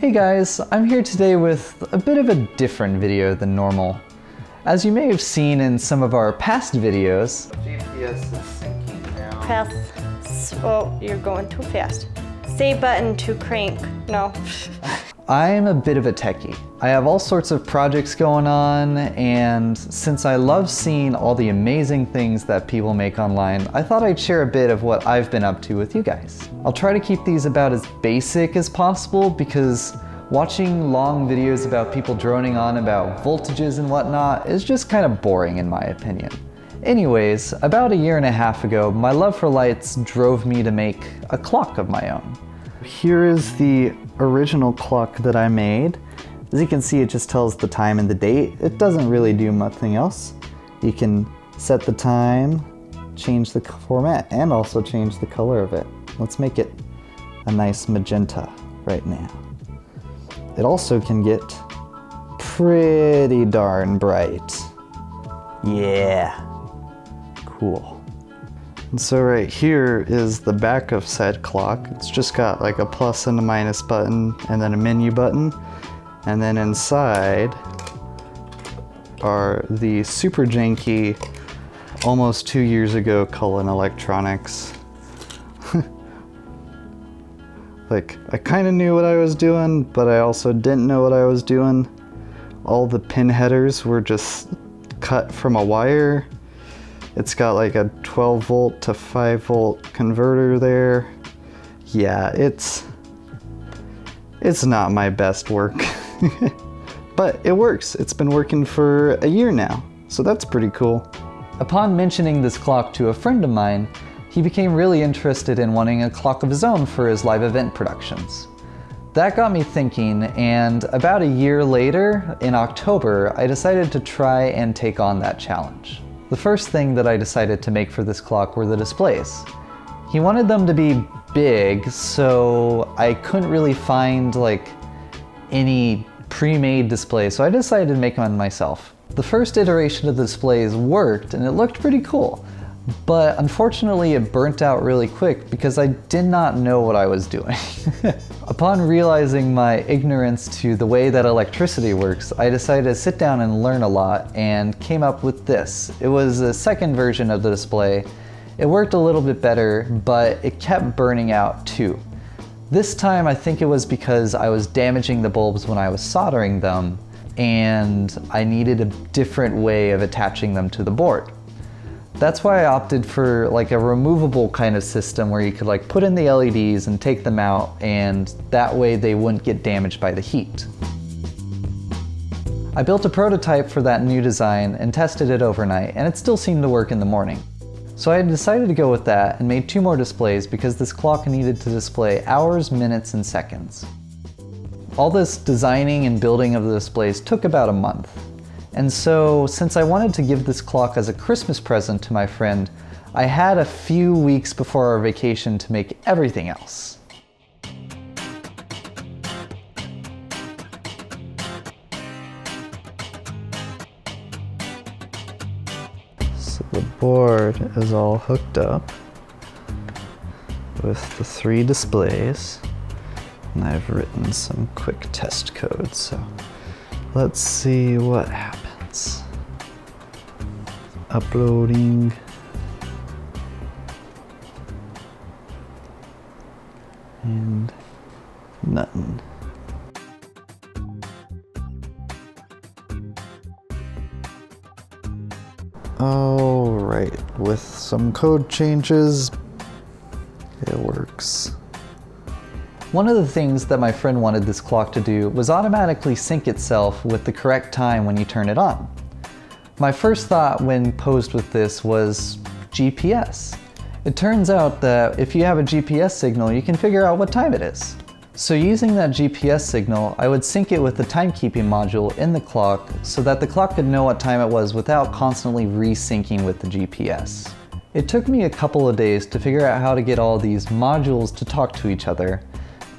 Hey guys, I'm here today with a bit of a different video than normal. As you may have seen in some of our past videos, GPS is syncing now. Pass. Oh, you're going too fast. Say button to crank. No. I'm a bit of a techie. I have all sorts of projects going on, and since I love seeing all the amazing things that people make online, I thought I'd share a bit of what I've been up to with you guys. I'll try to keep these about as basic as possible because watching long videos about people droning on about voltages and whatnot is just kind of boring in my opinion. Anyways, about a year and a half ago, my love for lights drove me to make a clock of my own. Here is the original clock that I made. As you can see, it just tells the time and the date. It doesn't really do nothing else. You can set the time, change the format, and also change the color of it. Let's make it a nice magenta right now. It also can get pretty darn bright. Yeah, cool. And so right here is the back of said clock. It's just got like a plus and a minus button and then a menu button. And then inside are the super janky, almost 2 years ago Cullen electronics. Like, I kind of knew what I was doing, but I also didn't know what I was doing. All the pin headers were just cut from a wire. It's got like a 12 volt to 5 volt converter there. Yeah, it's not my best work, but it works. It's been working for a year now, so that's pretty cool. Upon mentioning this clock to a friend of mine, he became really interested in wanting a clock of his own for his live event productions. That got me thinking, and about a year later, in October, I decided to try and take on that challenge. The first thing that I decided to make for this clock were the displays. He wanted them to be big, so I couldn't really find like any pre-made displays, so I decided to make one myself. The first iteration of the displays worked and it looked pretty cool, but unfortunately it burnt out really quick because I did not know what I was doing. Upon realizing my ignorance to the way that electricity works, I decided to sit down and learn a lot and came up with this. It was a second version of the display. It worked a little bit better, but it kept burning out too. This time I think it was because I was damaging the bulbs when I was soldering them, and I needed a different way of attaching them to the board. That's why I opted for like a removable kind of system where you could like put in the LEDs and take them out, and that way they wouldn't get damaged by the heat. I built a prototype for that new design and tested it overnight, and it still seemed to work in the morning. So I decided to go with that and made two more displays because this clock needed to display hours, minutes, and seconds. All this designing and building of the displays took about a month. And so, since I wanted to give this clock as a Christmas present to my friend, I had a few weeks before our vacation to make everything else. So the board is all hooked up with the three displays, and I've written some quick test code, so let's see what happens. Uploading. And nothing. All right, with some code changes, it works. One of the things that my friend wanted this clock to do was automatically sync itself with the correct time when you turn it on. My first thought when posed with this was GPS. It turns out that if you have a GPS signal, you can figure out what time it is. So using that GPS signal, I would sync it with the timekeeping module in the clock so that the clock could know what time it was without constantly resyncing with the GPS. It took me a couple of days to figure out how to get all these modules to talk to each other,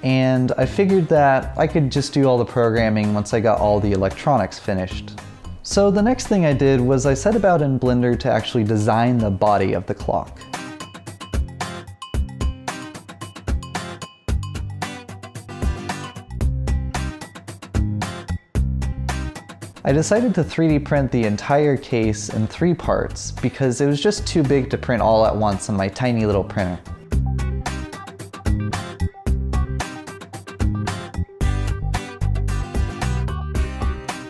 and I figured that I could just do all the programming once I got all the electronics finished. So the next thing I did was I set about in Blender to actually design the body of the clock. I decided to 3D print the entire case in 3 parts because it was just too big to print all at once on my tiny little printer.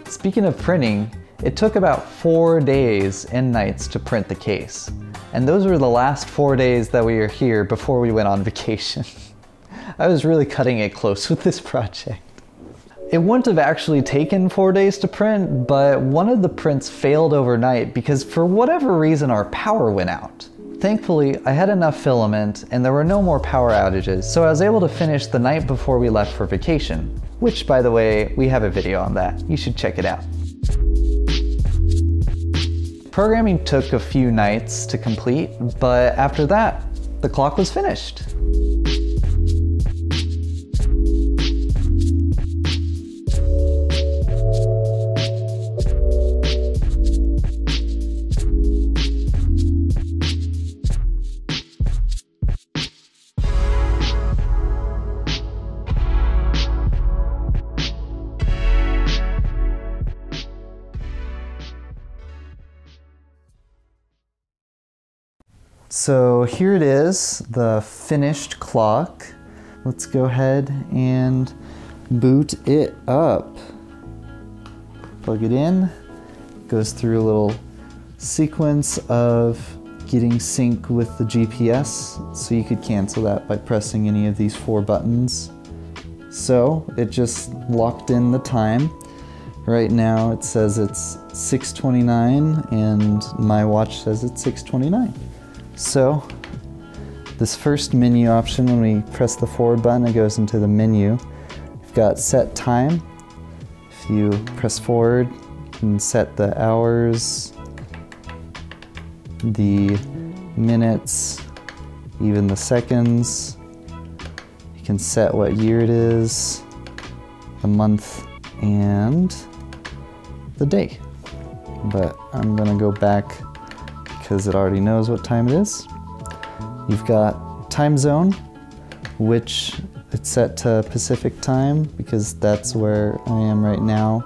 Speaking of printing, it took about 4 days and nights to print the case. And those were the last 4 days that we were here before we went on vacation. I was really cutting it close with this project. It wouldn't have actually taken 4 days to print, but one of the prints failed overnight because for whatever reason our power went out. Thankfully, I had enough filament and there were no more power outages, so I was able to finish the night before we left for vacation. Which, by the way, we have a video on that. You should check it out. Programming took a few nights to complete, but after that, the clock was finished. So here it is, the finished clock. Let's go ahead and boot it up. Plug it in. Goes through a little sequence of getting sync with the GPS. So you could cancel that by pressing any of these 4 buttons. So it just locked in the time. Right now it says it's 6:29 and my watch says it's 6:29. So, this first menu option, when we press the forward button, it goes into the menu. We've got set time. If you press forward, you can set the hours, the minutes, even the seconds. You can set what year it is, the month, and the day. But I'm gonna go back because it already knows what time it is. You've got time zone, which it's set to Pacific time because that's where I am right now.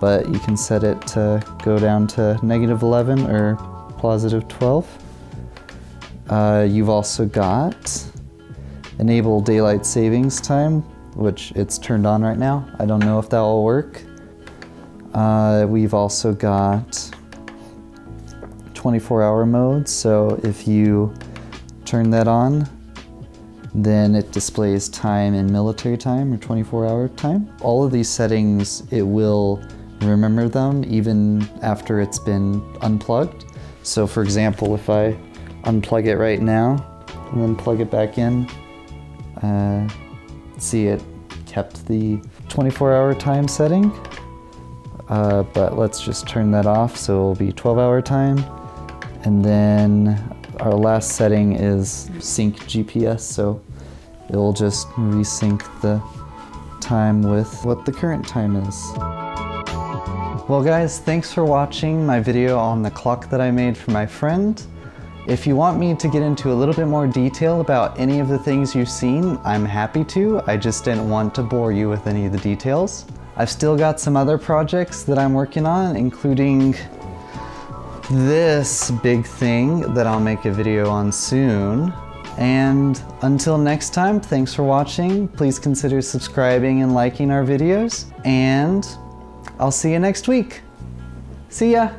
But you can set it to go down to -11 or +12. You've also got enable daylight savings time, which it's turned on right now. I don't know if that will work. We've also got 24-hour mode, so if you turn that on, then it displays time in military time or 24-hour time. All of these settings, it will remember them even after it's been unplugged. So for example, if I unplug it right now and then plug it back in, see, it kept the 24-hour time setting, but let's just turn that off so it'll be 12-hour time. And then our last setting is sync GPS, so it'll just resync the time with what the current time is. Well guys, thanks for watching my video on the clock that I made for my friend. If you want me to get into a little bit more detail about any of the things you've seen, I'm happy to. I just didn't want to bore you with any of the details. I've still got some other projects that I'm working on, including this big thing that I'll make a video on soon. And until next time, thanks for watching. Please consider subscribing and liking our videos. And I'll see you next week. See ya!